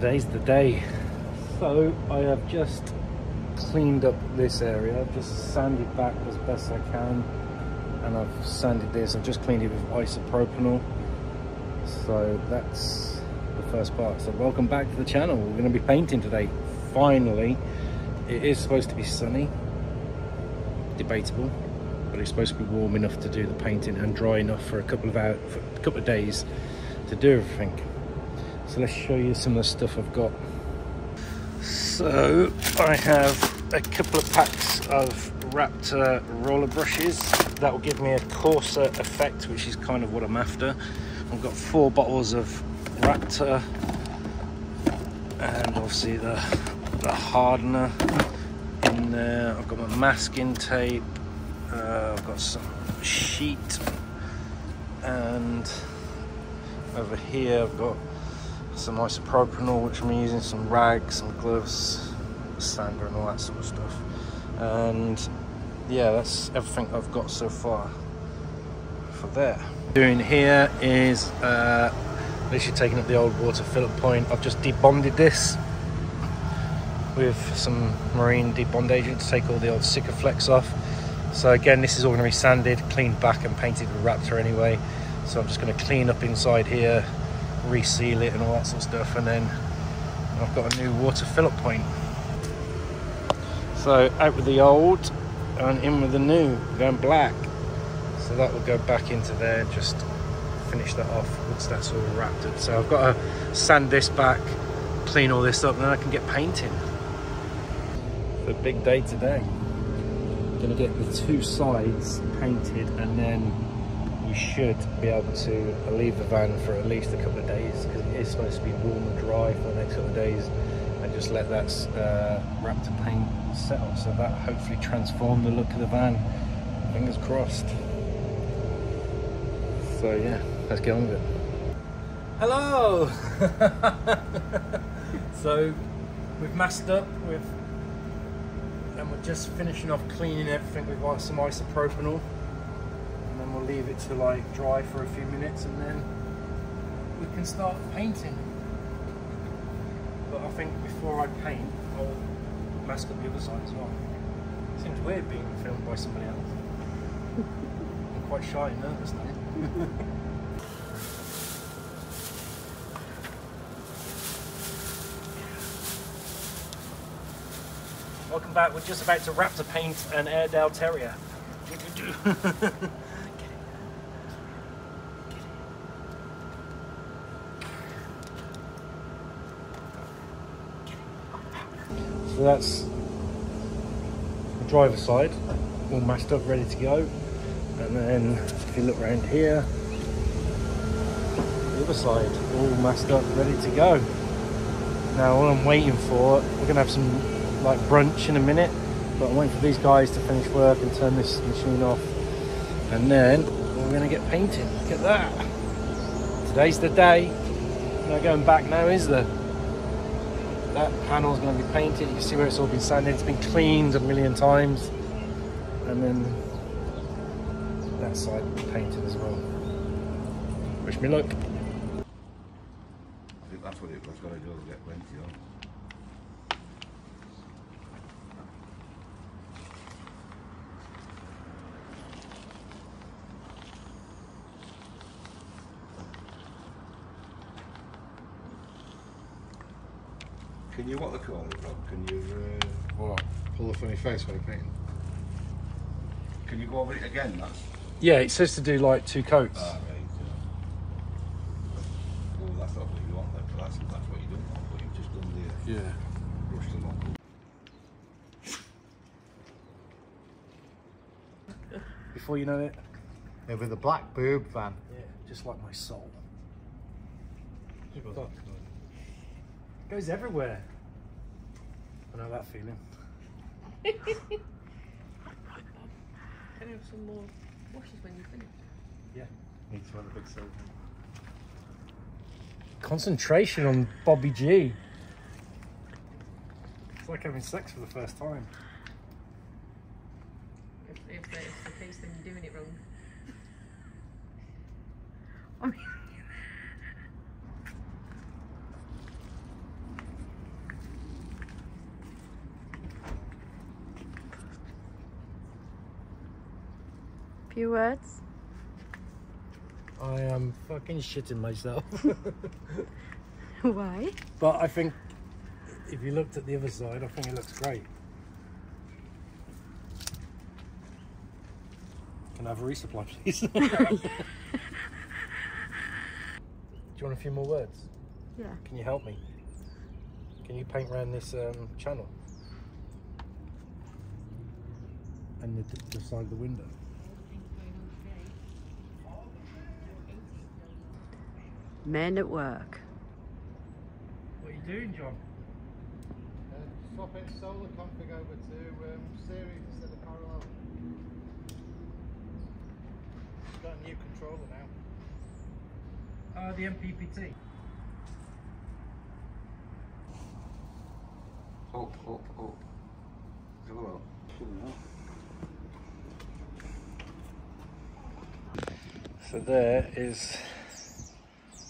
today's the day. So I have just cleaned up this area. I've just sanded back as best I can, and I've sanded this. I've just cleaned it with isopropyl. So that's the first part. So welcome back to the channel. We're going to be painting today, finally. It is supposed to be sunny, debatable, but it's supposed to be warm enough to do the painting and dry enough for a couple of days to do everything. So let's show you some of the stuff I've got. So I have a couple of packs of Raptor roller brushes that will give me a coarser effect, which is kind of what I'm after. I've got 4 bottles of Raptor and obviously the hardener in there. I've got my masking tape, I've got some sheet, and over here I've got some isopropyl, which I'm using some rags, some gloves, sander and all that sort of stuff. And yeah, that's everything I've got so far for there. Doing here is literally taking up the old water fill up point. I've just debonded this with some marine debond agent to take all the old Sikaflex off. So again, this is all going to be sanded, cleaned back and painted with Raptor anyway. So I'm just going to clean up inside here, reseal it and all that sort of stuff, and then I've got a new water fill up point. So out with the old and in with the new, going black. So that will go back into there and just finish that off once that's all wrapped up. So I've got to sand this back, clean all this up, and then I can get painting. It's a big day today. I'm gonna get the 2 sides painted, and then you should be able to leave the van for at least a couple of days, because it is supposed to be warm and dry for the next couple of days, and just let that Raptor paint settle. So that hopefully transform the look of the van. Fingers crossed. So yeah, let's get on with it. Hello! So we've masked up, and we're just finishing off cleaning everything with some isopropyl, and then we'll leave it to like dry for a few minutes, and then we can start painting. But I think before I paint, I'll mask up the other side as well. It seems weird being filmed by somebody else. I'm quite shy and nervous now. Welcome back. We're just about to Raptor paint an Airedale Terrier. Get it. Get it. Get it. So that's the driver's side, all mashed up, ready to go. And then if you look around here, the other side, all masked up, ready to go. Now all I'm waiting for, we're gonna have some like brunch in a minute, but I'm waiting for these guys to finish work and turn this machine off, and then we're gonna get painting. Look at that. Today's the day. No going back now, is there? That panel's gonna be painted. You can see where it's all been sanded. It's been cleaned a million times, and then that side painted as well. Wish me luck. I think that's what it was going to do, is get plenty on. Can you, what they call it, Rob? Can you pull a funny face when you're painting? Can you go over it again, Matt? Yeah, it says to do like 2 coats. Ah, right, yeah. Well, that's not what you want, but that's what you don't want, but you've just done the brushed them up. Before you know it. Yeah, with the black boob van. Yeah, just like my soul. It goes everywhere. I know that feeling. Can I have some more? Washes when you finish. Yeah, need to have a big soap. Concentration on Bobby G. It's like having sex for the first time. If that is the case, then you're doing it wrong. I mean... Few words? I am fucking shitting myself. Why? But I think if you looked at the other side, I think it looks great. Can I have a resupply, please? Do you want a few more words? Yeah. Can you help me? Can you paint around this channel? And the side of the window? Men at work. What are you doing, John? Swapping solar config over to series instead of parallel. Got a new controller now. The MPPT. Up, up, up. Hello. So there is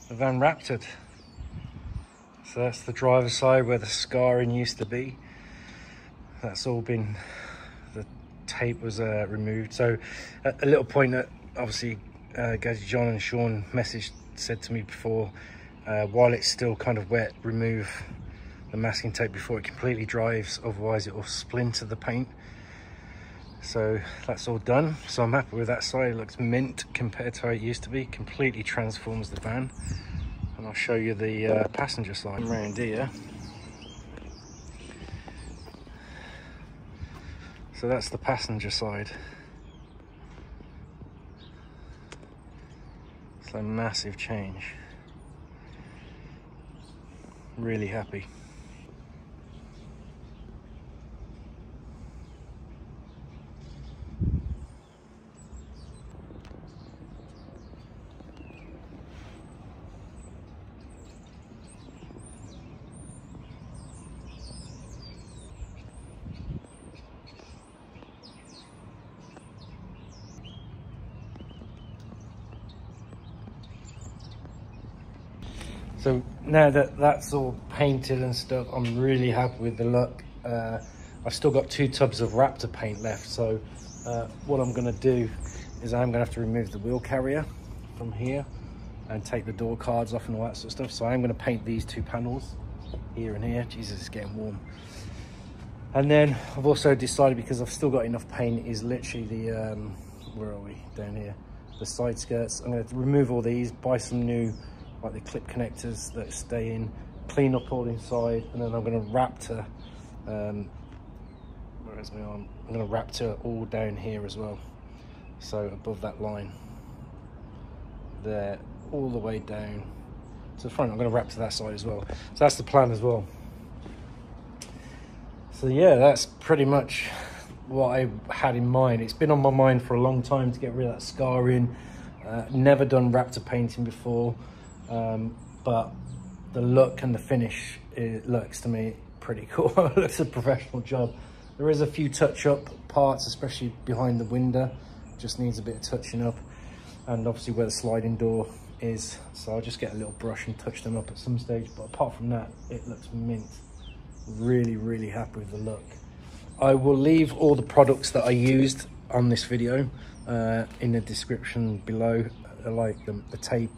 the van Raptor. So that's the driver's side where the scarring used to be. That's all been, the tape was removed. So a little point that obviously Gadget John and Sean messaged, said to me before, while it's still kind of wet, remove the masking tape before it completely dries, otherwise it will splinter the paint. So that's all done. So I'm happy with that side. It looks mint compared to how it used to be. Completely transforms the van. And I'll show you the passenger side around here. So that's the passenger side. It's a massive change. Really happy. So now that that's all painted and stuff, I'm really happy with the look. I've still got 2 tubs of Raptor paint left. So what I'm gonna do is I'm gonna have to remove the wheel carrier from here and take the door cards off and all that sort of stuff. So I'm gonna paint these 2 panels here and here. Jesus, it's getting warm. And then I've also decided, because I've still got enough paint, is literally the, where are we, down here, the side skirts. I'm gonna remove all these, buy some new, like the clip connectors that stay in, clean up all inside, and then I'm going to Raptor, where is my arm? I'm going to Raptor all down here as well. So above that line, there, all the way down to the front. I'm going to Raptor that side as well. So that's the plan as well. So yeah, that's pretty much what I had in mind. It's been on my mind for a long time to get rid of that scarring. Never done Raptor painting before. But the look and the finish, it looks to me pretty cool. It looks a professional job. There is a few touch-up parts, especially behind the window. Just needs a bit of touching up, and obviously where the sliding door is. So I'll just get a little brush and touch them up at some stage. But apart from that, it looks mint. Really, really happy with the look. I will leave all the products that I used on this video in the description below. I like the tape,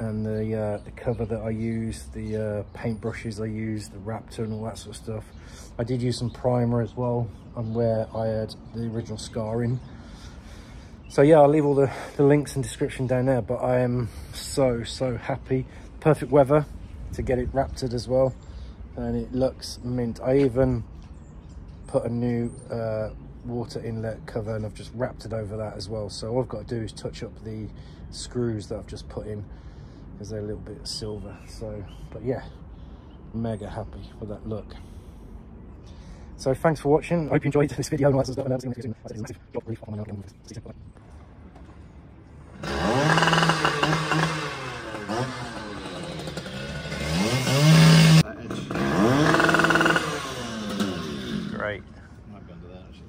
and the cover that I use, the paint brushes I use, the Raptor and all that sort of stuff. I did use some primer as well on where I had the original scarring. So yeah, I'll leave all the links and description down there, but I am so happy. Perfect weather to get it Raptored as well, and it looks mint. I even put a new water inlet cover, and I've just Raptored over that as well. So all I've got to do is touch up the screws that I've just put in, because they're a little bit silver. So, but yeah, mega happy with that look. So thanks for watching. I hope you enjoyed this video. Great. I might be under that actually.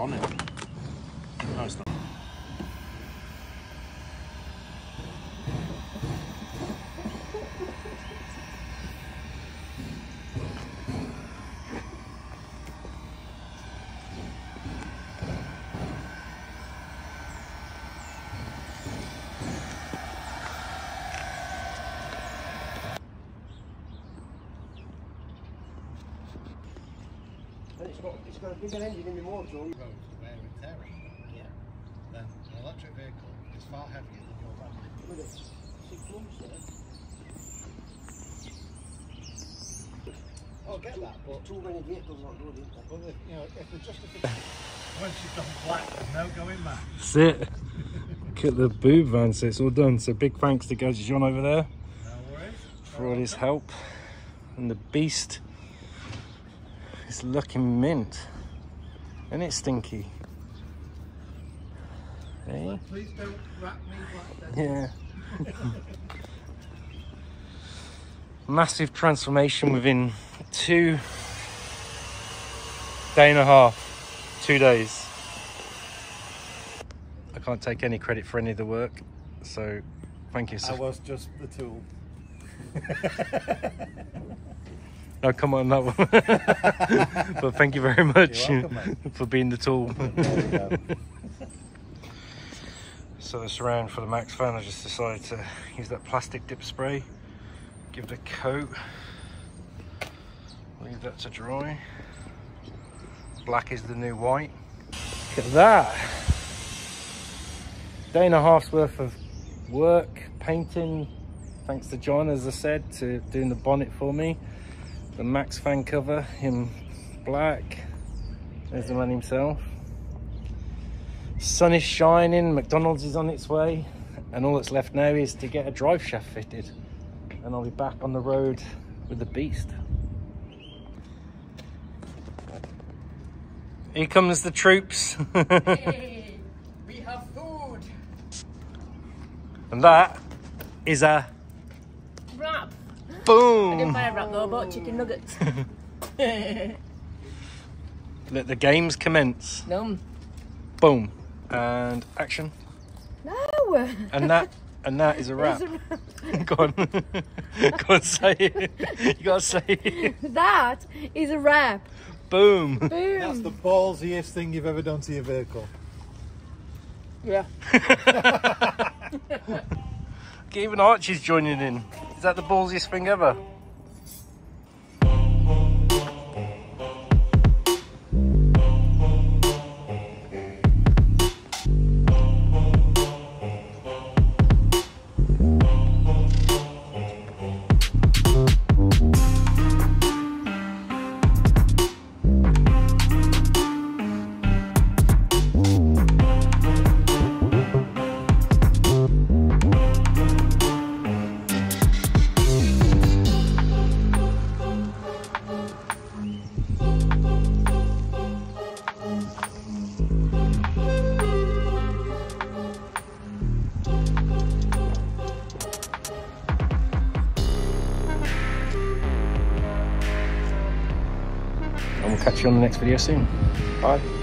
on it. No, it's not. It's got a bigger engine in the motor. Roads are wear and tear. Yeah. Then an electric vehicle is far heavier than your battery. 6 months there. I'll get that, but too many vehicles not good, isn't there? Well, you know, if they're justified. Once you've done flat, there's no going back. That's it. Look at the boob van, so it's all done. So big thanks to Gadget John over there. No worries. For all his help. And the beast. It's looking mint, and it's stinky. Hey. Please don't wrap me black then. Yeah. Massive transformation within 2 days. I can't take any credit for any of the work, so thank you, sir. I was just the tool. No, come on that one. But thank you very much for being the tool. So this round for the Max fan, I just decided to use that plastic dip spray, give it a coat, leave that to dry. Black is the new white. Look at that. Day and a half's worth of work, painting, thanks to John, as I said, to doing the bonnet for me. The Max fan cover in black. There's the man himself. Sun is shining, McDonald's is on its way, and all that's left now is to get a drive shaft fitted, and I'll be back on the road with the beast. Here comes the troops. Hey, we have food. And that is a wrap. Boom! I didn't buy a wrap though, I bought chicken nuggets. Let the games commence. Num. Boom. And action. No! And that is a wrap. Go on. Go on, say it. You gotta say it. That is a wrap. Boom. Boom. That's the ballsiest thing you've ever done to your vehicle. Yeah. Okay, even Archie's joining in. Is that the ballsiest thing ever? Catch you on the next video soon. Bye.